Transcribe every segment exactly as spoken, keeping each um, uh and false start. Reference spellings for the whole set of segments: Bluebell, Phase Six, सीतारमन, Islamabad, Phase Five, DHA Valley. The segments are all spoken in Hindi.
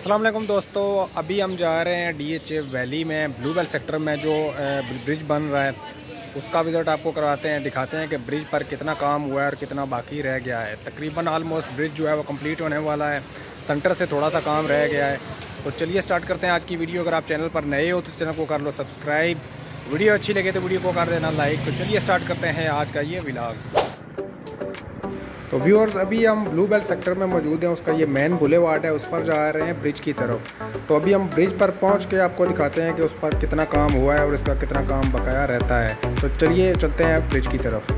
अस्सलाम वालेकुम दोस्तों, अभी हम जा रहे हैं डीएचए वैली में। ब्लूबेल सेक्टर में जो ब्रिज बन रहा है उसका विज़िट आपको करवाते हैं, दिखाते हैं कि ब्रिज पर कितना काम हुआ है और कितना बाकी रह गया है। तकरीबन आलमोस्ट ब्रिज जो है वो कंप्लीट होने वाला है, सेंटर से थोड़ा सा काम रह गया है। तो चलिए स्टार्ट करते हैं आज की वीडियो। अगर आप चैनल पर नए हो तो चैनल को कर लो सब्सक्राइब, वीडियो अच्छी लगे तो वीडियो को कर देना लाइक। तो चलिए स्टार्ट करते हैं आज का ये व्लॉग। तो व्यूअर्स, अभी हम ब्लूबेल सेक्टर में मौजूद हैं, उसका ये मेन बुलेवार्ड है, उस पर जा रहे हैं ब्रिज की तरफ। तो अभी हम ब्रिज पर पहुंच के आपको दिखाते हैं कि उस पर कितना काम हुआ है और इसका कितना काम बकाया रहता है। तो चलिए चलते हैं ब्रिज की तरफ।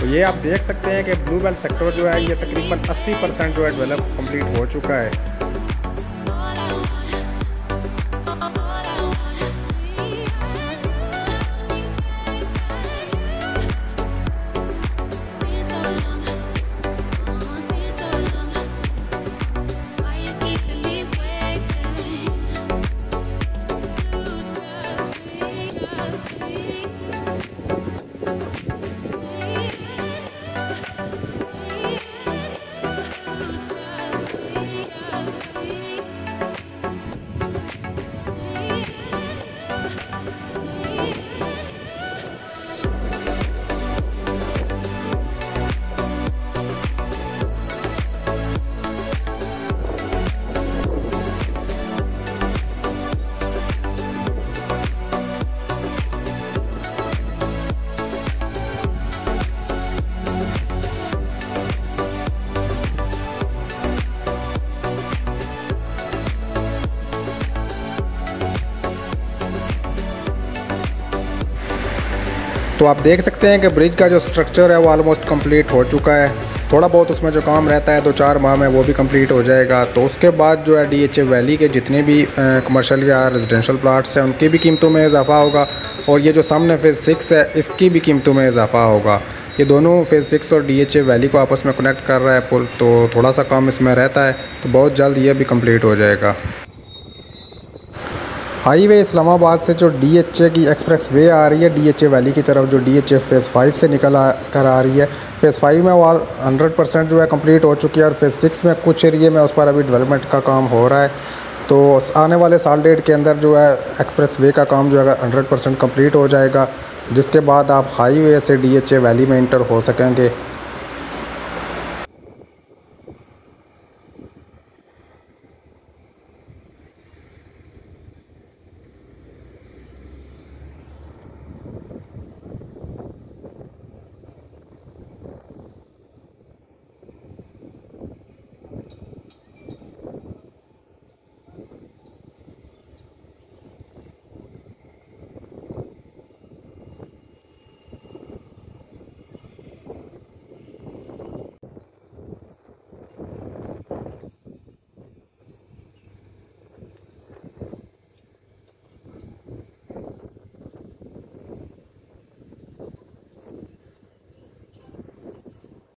तो ये आप देख सकते हैं कि ब्लूबेल सेक्टर जो है ये तकरीबन अस्सी परसेंट जो है डेवलप कंप्लीट हो चुका है। तो आप देख सकते हैं कि ब्रिज का जो स्ट्रक्चर है वो ऑलमोस्ट कंप्लीट हो चुका है। थोड़ा बहुत उसमें जो काम रहता है दो चार माह में वो भी कंप्लीट हो जाएगा। तो उसके बाद जो है डीएचए वैली के जितने भी कमर्शियल या रेजिडेंशियल प्लाट्स हैं उनकी भी कीमतों में इजाफा होगा, और ये जो सामने फेज़ सिक्स है इसकी भी कीमतों में इजाफा होगा। ये दोनों फेज़ सिक्स और डीएचए वैली को आपस में कनेक्ट कर रहा है पुल। तो थोड़ा सा काम इसमें रहता है, तो बहुत जल्द ये भी कम्प्लीट हो जाएगा। हाईवे इस्लामाबाद से जो डीएचए की एक्सप्रेस वे आ रही है डीएचए वैली की तरफ, जो डीएचए फेज़ फाइव से निकल आ, कर आ रही है, फेज़ फाइव में वो हंड्रेड परसेंट जो है कंप्लीट हो चुकी है, और फेज़ सिक्स में कुछ एरिए में उस पर अभी डेवलपमेंट का काम हो रहा है। तो आने वाले साल डेढ़ के अंदर जो है एक्सप्रेस वे का काम जो है हंड्रेड परसेंट कम्प्लीट हो जाएगा, जिसके बाद आप हाईवे से डीएचए वैली में इंटर हो सकेंगे।